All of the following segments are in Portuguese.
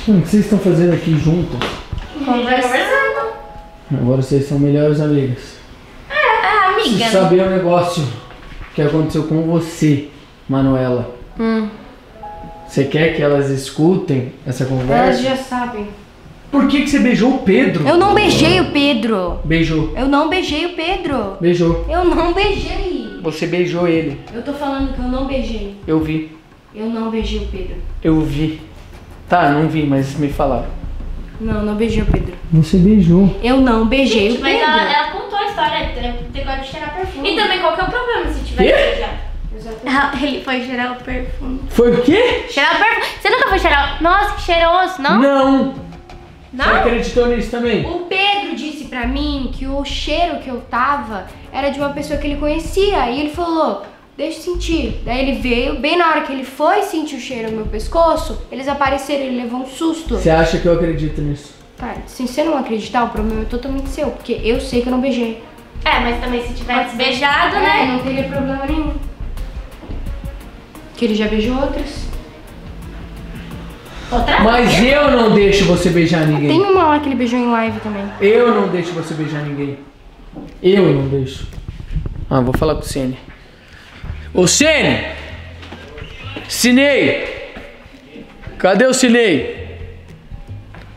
O que vocês estão fazendo aqui juntas? Conversando. Agora vocês são melhores amigas. É, amiga. Preciso saber um negócio que aconteceu com você, Manuela. Você quer que elas escutem essa conversa? Elas já sabem. Por que que você beijou o Pedro? Eu não beijei o Pedro. Beijou. Eu não beijei o Pedro. Beijou. Eu não beijei. Você beijou ele. Eu tô falando que eu não beijei. Eu vi. Eu não beijei o Pedro. Eu vi. Tá, não vi, mas me falaram. Não, não beijei o Pedro. Você beijou. Eu não beijei o Pedro. Mas ela contou a história, tem que cheirar perfume. E também, qual que é o problema se tiver que beijar? Ele foi cheirar o perfume. Foi o quê? Cheirar o perfume. Você nunca foi cheirar? Nossa, que cheiroso, não? Não. Não? Você acreditou nisso também? O Pedro disse pra mim que o cheiro que eu tava era de uma pessoa que ele conhecia. E ele falou, deixa eu sentir. Daí ele veio, bem na hora que ele foi sentir o cheiro no meu pescoço, eles apareceram, ele levou um susto. Você acha que eu acredito nisso? Cara, se você não acreditar, o problema é totalmente seu. Porque eu sei que eu não beijei. É, mas também se tivesse beijado, né? Não teria problema nenhum. Que ele já beijou outras. Mas eu não deixo você beijar ninguém. Tem uma lá que ele beijou em live também. Eu não deixo você beijar ninguém. Eu não deixo. Ah, vou falar com o Cine. Ô Cine! Cinei! Cadê o Cinei?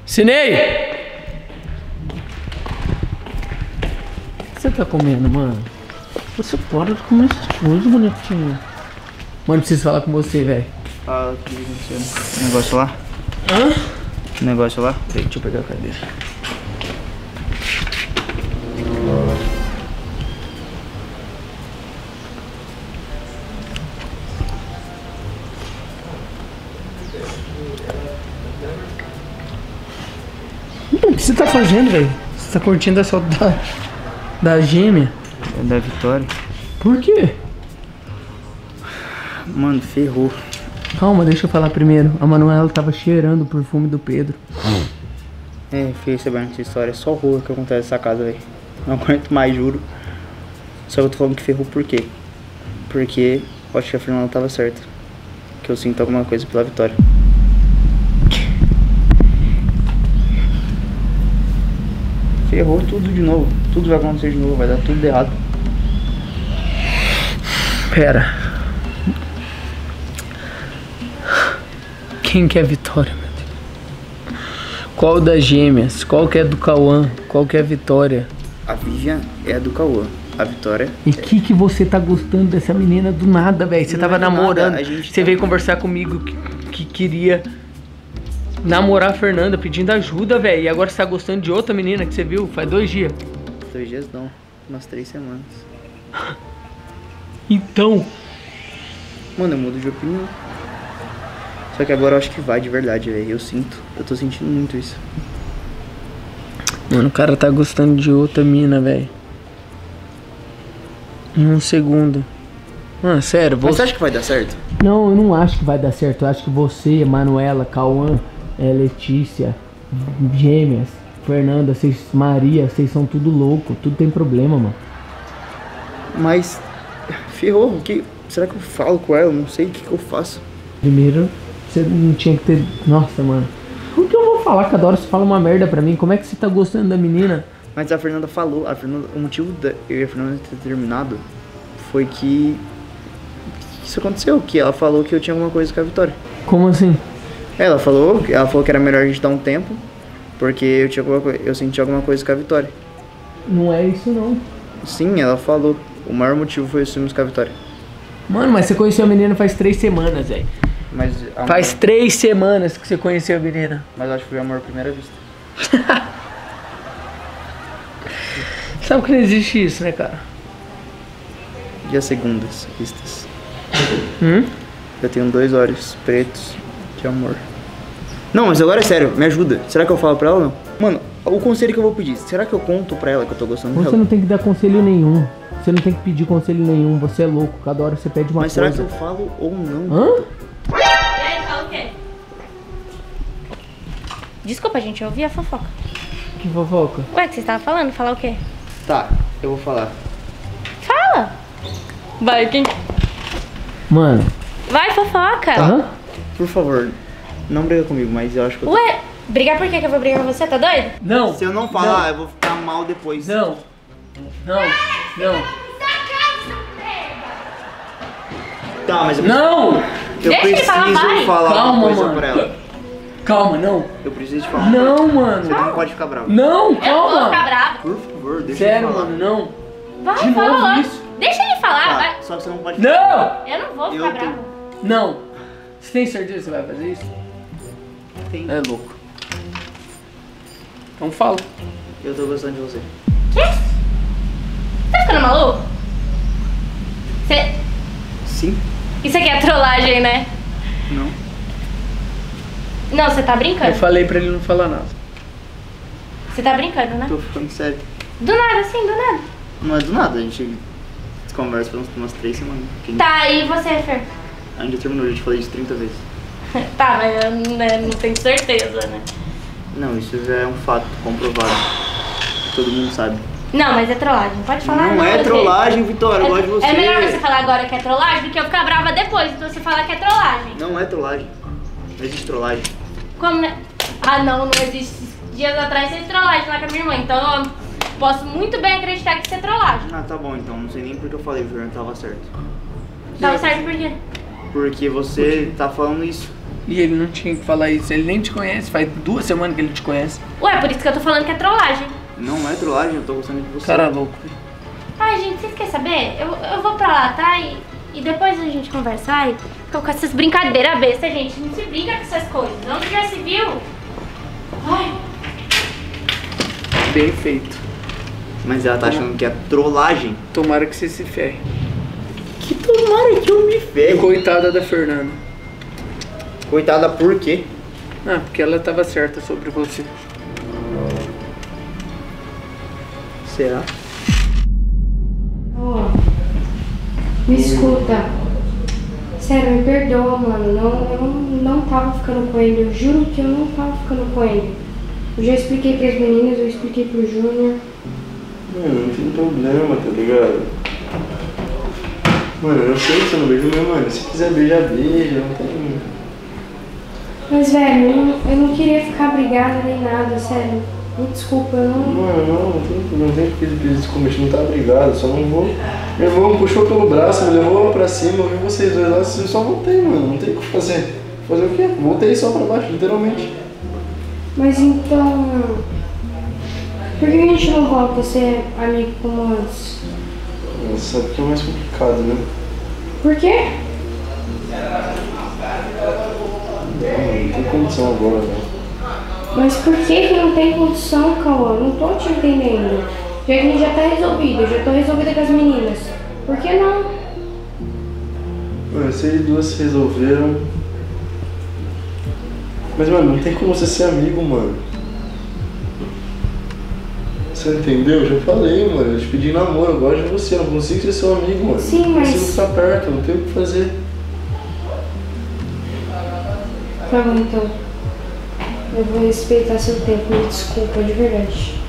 Cinei! O que você tá comendo, mano? Você pode comer essas coisas, bonitinho. Mano, preciso falar com você, velho. Fala o que aconteceu. O negócio lá? Hã? O negócio lá? Peraí, deixa eu pegar a cadeira. O que você tá fazendo, velho? Você tá curtindo a saudade da gêmea? É da Vitória. Por quê? Mano, ferrou. Calma, deixa eu falar primeiro. A Manuela tava cheirando o perfume do Pedro. É, fiquei sabendo essa história. É só horror que acontece nessa casa, velho. Não aguento mais, juro. Só que eu tô falando que ferrou por quê? Porque eu acho que a Fernanda tava certa. Que eu sinto alguma coisa pela Vitória. Ferrou tudo de novo. Tudo vai acontecer de novo. Vai dar tudo de errado. Pera. Quem que é a Vitória, meu Deus? Qual das gêmeas? Qual que é do Cauã? Qual que é a Vitória? A Vivian é a do Cauã, a Vitória... E o que você tá gostando dessa menina do nada, velho? Você tava namorando, você veio conversar comigo que queria namorar a Fernanda pedindo ajuda, velho. E agora você tá gostando de outra menina que você viu faz 2 dias? 2 dias não, umas 3 semanas. Então... Mano, eu mudo de opinião. Só que agora eu acho que vai de verdade, velho. Eu sinto. Eu tô sentindo muito isso. Mano, o cara tá gostando de outra mina, velho. Em 1 segundo. Mano, sério. Você acha que vai dar certo? Não, eu não acho que vai dar certo. Eu acho que você, Manuela, Cauã, Letícia, gêmeas, Fernanda, vocês, Maria, vocês são tudo louco. Tudo tem problema, mano. Mas... ferrou. Será que eu falo com ela? Não sei o que eu faço. Primeiro... você não tinha que ter... Nossa, mano. O que eu vou falar cada hora? Você fala uma merda pra mim. Como é que você tá gostando da menina? Mas a Fernanda falou. A Fernanda... O motivo da eu e a Fernanda ter terminado foi que... isso aconteceu. Que ela falou que eu tinha alguma coisa com a Vitória. Como assim? Ela falou que era melhor a gente dar um tempo. Porque eu senti alguma coisa com a Vitória. Não é isso, não. Sim, ela falou. O maior motivo foi eu sumir com a Vitória. Mano, mas você conheceu a menina faz 3 semanas, velho. Mas faz 3 semanas que você conheceu a menina. Mas acho que foi amor à primeira vista. Sabe que não existe isso, né, cara? E as segundas vistas? Eu tenho 2 olhos pretos de amor. Não, mas agora é sério, me ajuda. Será que eu falo pra ela ou não? Mano, o conselho que eu vou pedir, será que eu conto pra ela que eu tô gostando dela? Você não tem que dar conselho nenhum. Você não tem que pedir conselho nenhum, você é louco. Cada hora você pede uma coisa. Mas será que eu falo ou não? Hã? Desculpa, gente, eu ouvi a fofoca. Que fofoca? Ué, que você estava falando? Falar o quê? Tá, eu vou falar. Fala! Vai, quem... Mano... Vai, fofoca! Tá. Por favor, Não briga comigo, mas eu acho que... Ué, brigar por quê? Que eu vou brigar com você? Tá doido? Não. Se eu não falar, eu vou ficar mal depois. Não. Não. Não. Tá, mas eu... Não! Eu preciso falar uma coisa pra ela. Calma, não. Eu preciso te falar. Não, mano. Você não pode ficar bravo. Não, calma. Eu vou ficar bravo. Por favor, deixa ele falar. Sério, mano, não. Vai, de novo lá. Isso. Deixa ele falar, tá, vai. Só que você não pode falar. Não! Eu não vou ficar bravo. Não. Você tem certeza que você vai fazer isso? Tem. É louco. Então fala. Eu tô gostando de você. Quê? Tá ficando maluco? Você... Sim. Isso aqui é trollagem, né? Não. Não, você tá brincando? Eu falei pra ele não falar nada. Você tá brincando, né? Tô ficando sério. Do nada, assim, do nada. Não é do nada, a gente conversa por umas 3 semanas. Tá, e você, Fer? A gente terminou, a gente falou isso 30 vezes. Tá, mas eu não tenho certeza, né? Não, isso já é um fato comprovado. Todo mundo sabe. Não, mas é trollagem, pode falar. Não, não é trollagem, Vitória, eu gosto de você. É melhor você falar agora que é trollagem do que eu ficar brava depois, então você falar que é trollagem. Não é trollagem, não existe trollagem. Como? Ah não, não existe. Dias atrás fez trollagem lá com a minha irmã, então eu posso muito bem acreditar que isso é trollagem. Ah, tá bom então, não sei nem porque eu falei, o Júnior tava certo. Tava certo por quê? Porque você tá falando isso. E ele não tinha que falar isso, ele nem te conhece, faz 2 semanas que ele te conhece. Ué, por isso que eu tô falando que é trollagem. Não é trollagem, eu tô gostando de você. Cara louco. Ai, gente, vocês querem saber? Eu vou pra lá, tá? E depois a gente conversa. Ai, tô com essas brincadeiras besta, gente. Não se brinca com essas coisas. Não já se viu. Ai. Bem feito. Mas ela tá achando que é trollagem. Tomara que você se ferre. Que tomara que eu me ferre? Coitada da Fernanda. Coitada por quê? Ah, porque ela tava certa sobre você. Será? Oh, me escuta. Sério, me perdoa, mano. Eu não tava ficando com ele. Eu juro que eu não tava ficando com ele. Eu já expliquei pras meninas, eu expliquei pro Júnior. Mano, não tem problema, tá ligado? Mano, eu sei que você não beija, mas, mano, se quiser beijar, beija. Não tem... Mas, velho, eu não queria ficar brigada nem nada, sério. Me desculpa, eu não... Mano, não tem que pedir desculpa, a gente não tá brigado, só não vou... Meu irmão puxou pelo braço, me levou pra cima, eu vocês dois lá, eu só voltei, mano, não tem o que fazer. Fazer o quê? Voltei só pra baixo, literalmente. Mas então... Por que a gente não volta a ser amigo como antes? Sabe que é mais complicado, né? Por quê? Não tem condição agora, né? Mas por que que não tem condição, Cauã? Não tô te entendendo. Já que já tá resolvido, eu já tô resolvida com as meninas. Por que não? Mano, se eles duas se resolveram... Mas, mano, não tem como você ser amigo, mano. Você entendeu? Eu já falei, mano. Eu te pedi namoro, eu gosto de você. Eu não consigo ser seu amigo, mano. Sim, mas... Eu consigo estar perto, não tenho o que fazer. Tá bom, então. Eu vou respeitar seu tempo, me desculpa, de verdade.